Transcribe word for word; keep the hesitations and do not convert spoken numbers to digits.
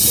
You